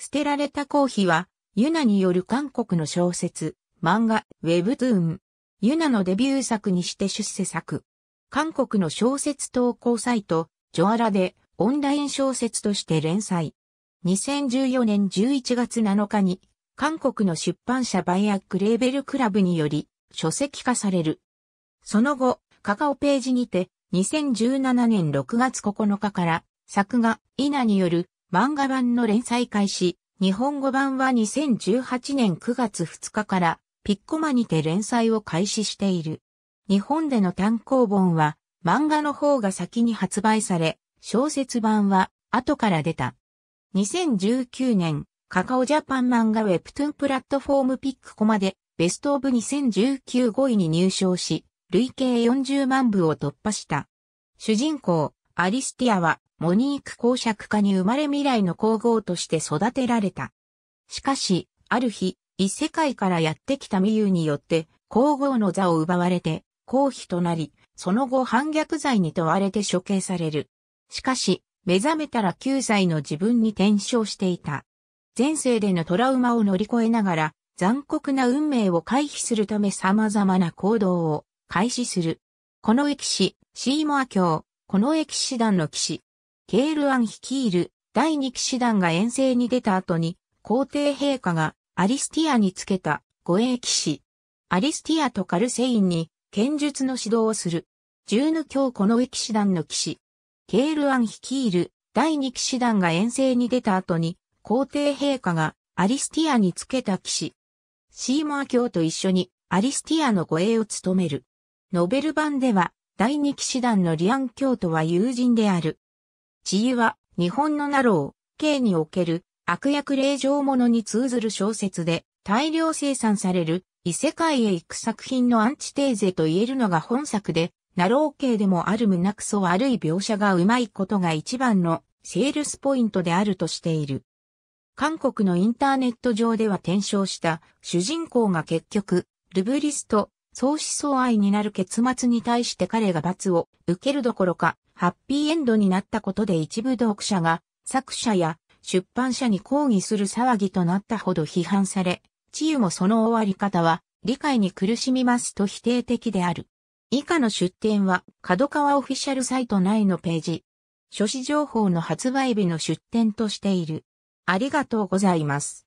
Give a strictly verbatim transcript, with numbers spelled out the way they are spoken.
捨てられた公妃は、ユナによる韓国の小説、漫画、ウェブトゥーン。ユナのデビュー作にして出世作。韓国の小説投稿サイト、ジョアラでオンライン小説として連載。にせんじゅうよねんじゅういちがつなのかに、韓国の出版社バイアックレーベルクラブにより、書籍化される。その後、カカオページにて、にせんじゅうななねんろくがつここのかから、作画、イナによる漫画版の連載開始、日本語版はにせんじゅうはちねんくがつふつかから、ピッコマにて連載を開始している。日本での単行本は、漫画の方が先に発売され、小説版は後から出た。にせんじゅうきゅうねん、カカオジャパン漫画ウェブトゥーンプラットフォームピックコマで、ベストオブにせんじゅうきゅうごいに入賞し、累計よんじゅうまんぶを突破した。主人公、アリスティアは、モニーク公爵家に生まれ未来の皇后として育てられた。しかし、ある日、異世界からやってきたミユによって、皇后の座を奪われて、公妃となり、その後反逆罪に問われて処刑される。しかし、目覚めたらきゅうさいの自分に転生していた。前世でのトラウマを乗り越えながら、残酷な運命を回避するため様々な行動を開始する。この騎士、シーモア卿、この騎士団の騎士。ケール・アン率いるだいに騎士団が遠征に出た後に、皇帝陛下がアリスティアにつけた護衛騎士。アリスティアとカルセインに剣術の指導をする。十ヌ卿この騎士団の騎士。ケール・アン率いるだいに騎士団が遠征に出た後に、皇帝陛下がアリスティアにつけた騎士。シーモア卿と一緒にアリスティアの護衛を務める。ノベル版ではだいに騎士団のリアン卿とは友人である。治癒は日本のナロー、系における悪役令嬢ものに通ずる小説で大量生産される異世界へ行く作品のアンチテーゼと言えるのが本作で、ナロー系でもある胸くそ悪い描写がうまいことが一番のセールスポイントであるとしている。韓国のインターネット上では転生した主人公が結局、ルブリスと相思相愛になる結末に対して彼が罰を受けるどころか、ハッピーエンドになったことで一部読者が作者や出版社に抗議する騒ぎとなったほど批判され、治癒もその終わり方は理解に苦しみますと否定的である。以下の出典は角川オフィシャルサイト内のページ。書誌情報の発売日の出典としている。ありがとうございます。